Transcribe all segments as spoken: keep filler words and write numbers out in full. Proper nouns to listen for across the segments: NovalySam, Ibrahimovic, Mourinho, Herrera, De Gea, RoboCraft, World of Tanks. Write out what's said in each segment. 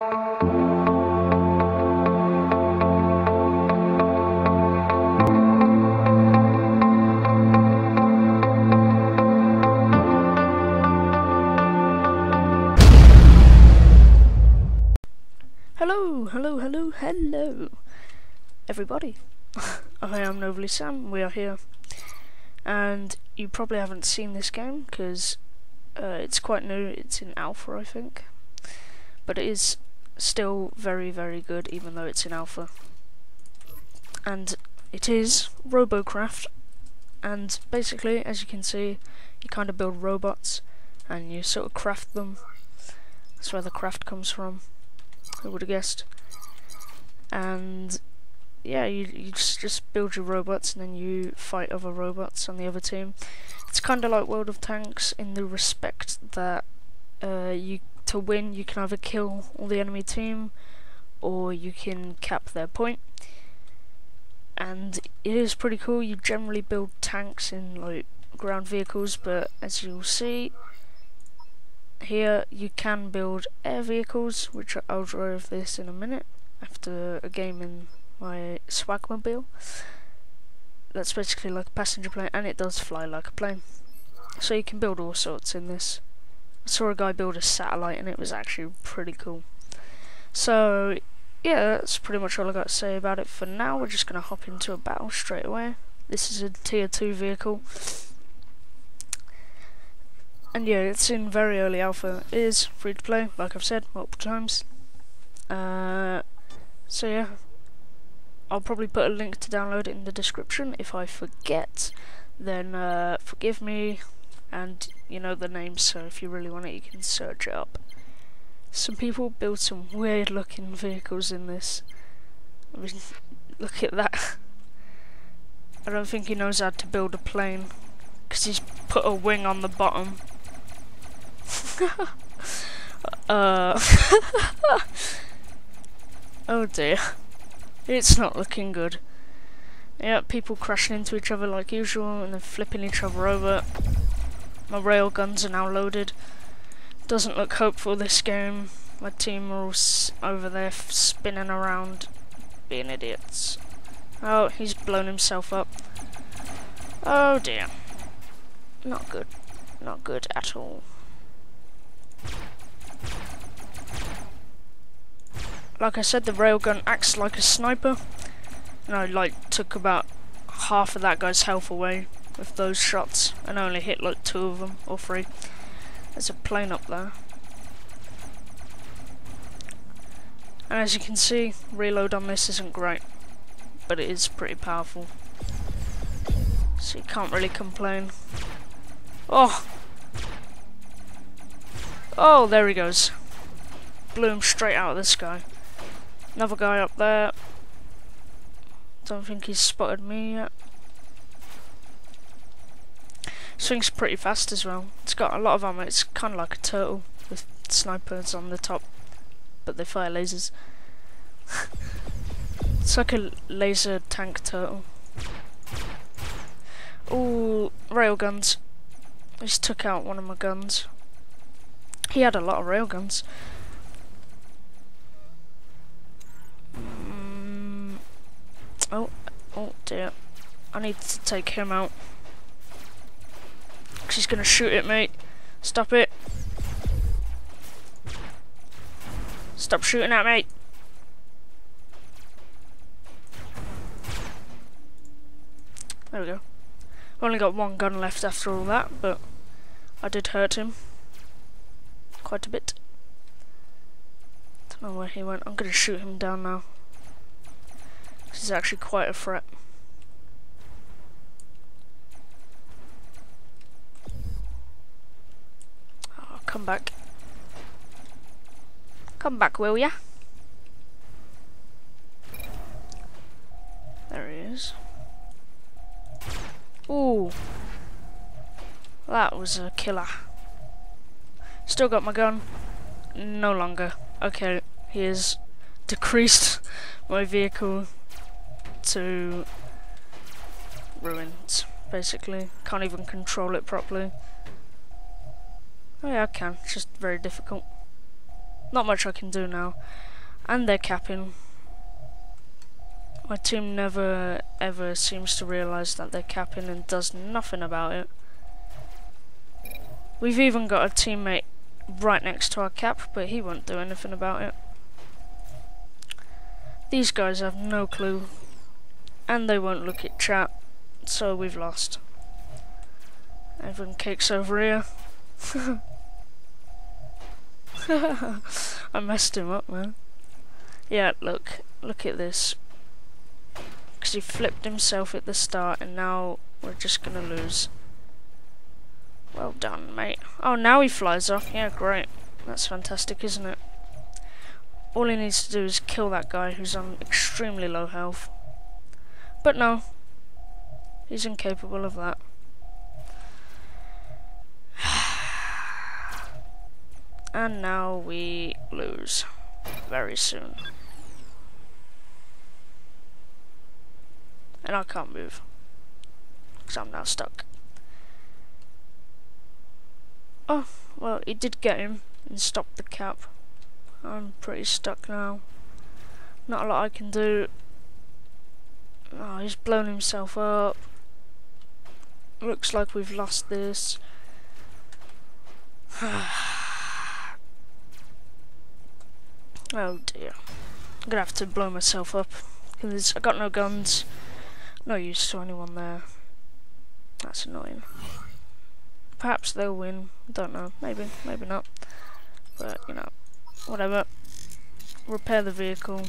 Hello, hello, hello, hello, everybody. I am NovalySam. We are here, and you probably haven't seen this game because uh, it's quite new. It's in alpha, I think, but it is still very, very good, even though it's in alpha. And it is RoboCraft, and basically, as you can see, you kind of build robots and you sort of craft them. That's where the craft comes from. Who would have guessed? And yeah, you you just, just build your robots, and then you fight other robots on the other team. It's kind of like World of Tanks in the respect that uh, you. To win, you can either kill all the enemy team or you can cap their point. And it is pretty cool. You generally build tanks in like ground vehicles, but as you'll see here, you can build air vehicles, which I'll drive this in a minute after a game in my swagmobile. That's basically like a passenger plane, and it does fly like a plane, so you can build all sorts in this. I saw a guy build a satellite, and it was actually pretty cool. So yeah, that's pretty much all I got to say about it for now. We're just going to hop into a battle straight away. This is a tier two vehicle, and yeah, it's in very early alpha. It is free to play, like I've said multiple times. Uh, so yeah, I'll probably put a link to download it in the description. If I forget, then uh, forgive me. And you know the name, so if you really want it, you can search it up. Some people build some weird looking vehicles in this. I mean, look at that. I don't think he knows how to build a plane, because he's put a wing on the bottom. uh, oh dear, it's not looking good. Yeah, people crashing into each other like usual, and then flipping each other over. My rail guns are now loaded. Doesn't look hopeful, this game. My team are all s over there f spinning around, being idiots. Oh, he's blown himself up. Oh dear. Not good. Not good at all. Like I said, the railgun acts like a sniper. And I like took about half of that guy's health away with those shots, and I only hit like two of them or three. There's a plane up there, and as you can see, reload on this isn't great, but it is pretty powerful, so you can't really complain. Oh, oh, there he goes. Blew him straight out of the sky. Another guy up there. Don't think he's spotted me yet. Swings pretty fast as well. It's got a lot of ammo. It's kind of like a turtle with snipers on the top, but they fire lasers. It's like a laser tank turtle. Ooh, railguns. I just took out one of my guns. He had a lot of railguns. Mm. Oh, oh dear. I need to take him out. She's gonna shoot at me. Stop it. Stop shooting at me. There we go. I've only got one gun left after all that, but I did hurt him quite a bit. Don't know where he went. I'm gonna shoot him down now. This is actually quite a threat. Come back. Come back, will ya? There he is. Ooh. That was a killer. Still got my gun. No longer. Okay, he has decreased my vehicle to ruins, basically. Can't even control it properly. Oh yeah, I can. It's just very difficult. Not much I can do now. And they're capping. My team never ever seems to realise that they're capping and does nothing about it. We've even got a teammate right next to our cap, but he won't do anything about it. These guys have no clue, and they won't look at chat, so we've lost. Everyone kicks over here. I messed him up, man. Yeah, look, look at this. Because he flipped himself at the start, and now we're just gonna lose. Well done, mate. Oh, now he flies off. Yeah, great. That's fantastic, isn't it? All he needs to do is kill that guy who's on extremely low health. But no, he's incapable of that. And now we lose very soon. And I can't move, because I'm now stuck. Oh, well, he did get him and stopped the cap. I'm pretty stuck now. Not a lot I can do. Oh, he's blown himself up. Looks like we've lost this. Oh dear. I'm gonna have to blow myself up, because I got no guns. No use to anyone there. That's annoying. Perhaps they'll win. Don't know. Maybe. Maybe not. But, you know. Whatever. Repair the vehicle.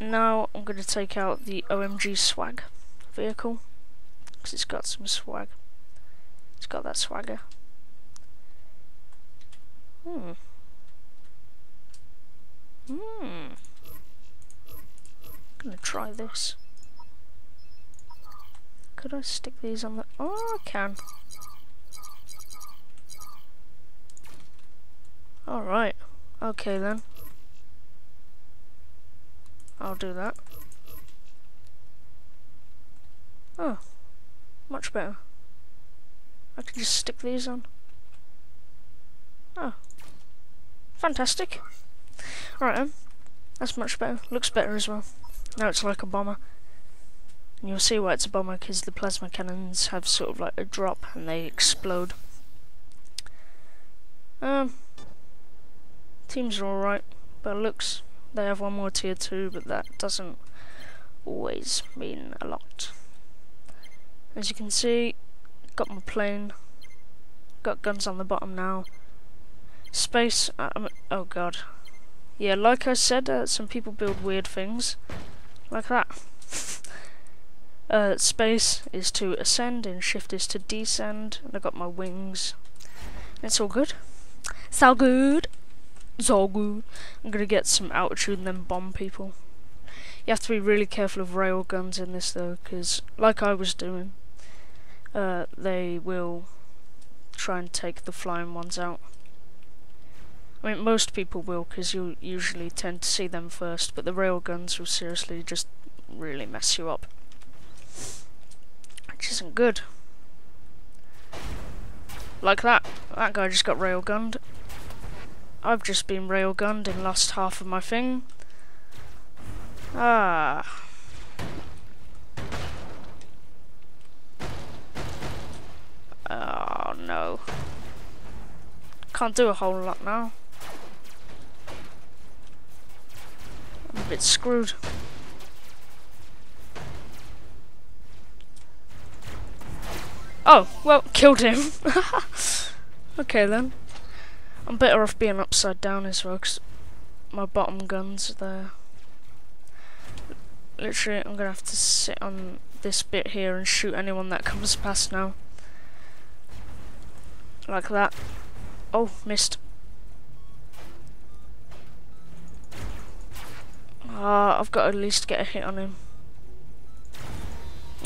Now I'm going to take out the O M G swag vehicle, because it's got some swag. It's got that swagger. Hmm. Hmm. I'm going to try this. Could I stick these on the... Oh, I can. Alright. Okay then. I'll do that. Oh. Much better. I can just stick these on. Oh. Fantastic. Alright then. That's much better. Looks better as well. Now it's like a bomber. And you'll see why it's a bomber, because the plasma cannons have sort of like a drop and they explode. Um, teams are alright, but looks they have one more tier two, but that doesn't always mean a lot. As you can see, got my plane, got guns on the bottom now. Space, um, oh god. Yeah, like I said, uh, some people build weird things, like that. Uh, space is to ascend and shift is to descend, and I got my wings. It's all good. It's all good. It's all good. I'm gonna get some altitude and then bomb people. You have to be really careful of rail guns in this though, because like I was doing, uh, they will try and take the flying ones out. I mean, most people will, because you'll usually tend to see them first, but the rail guns will seriously just really mess you up. Which isn't good. Like that. That guy just got railgunned. I've just been railgunned and lost half of my thing. Ah. Oh no. Can't do a whole lot now. I'm a bit screwed. Oh, well, killed him. Okay then. I'm better off being upside down as well, because my bottom gun's there. Literally, I'm going to have to sit on this bit here and shoot anyone that comes past now. Like that. Oh, missed. Ah, I've got to at least get a hit on him.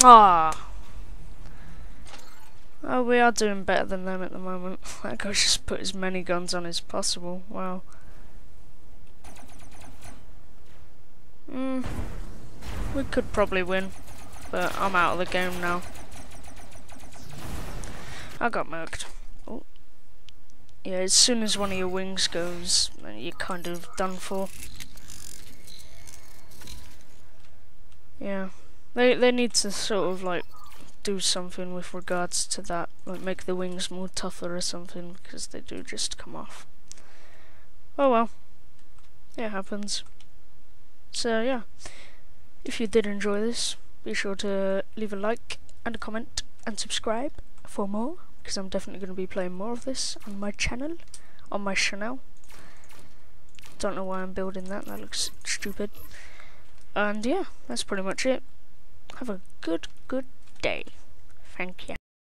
Ah. Oh, we are doing better than them at the moment. That guy just put as many guns on as possible. Wow. Hmm. We could probably win, but I'm out of the game now. I got murked. Oh. yeah, as soon as one of your wings goes, you're kind of done for. Yeah, they they need to sort of like do something with regards to that, like make the wings more tougher or something, because they do just come off. Oh well, it happens. So yeah, if you did enjoy this, be sure to leave a like and a comment and subscribe for more, because I'm definitely going to be playing more of this on my channel, on my channel. Don't know why I'm building that, that looks stupid. And yeah, that's pretty much it. Have a good, good day. Thank you.